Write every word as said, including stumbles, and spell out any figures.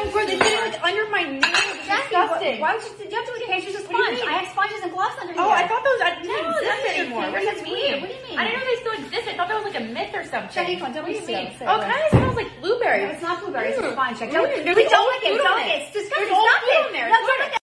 Don't throw the thing like under my nails. Exactly. Disgusting. Why would you? You have to like use a sponge. I have sponges and gloves under here. Oh, I thought those I didn't no, exist anymore. What do you mean? What do you mean? I didn't know they still exist. I thought that was like a myth or something. Check it, don't be silly. Oh, kind of smells like blueberry. No, it's not blueberry. It's fine. Check it. Don't lick it. Don't lick it. It's disgusting. There's nothing.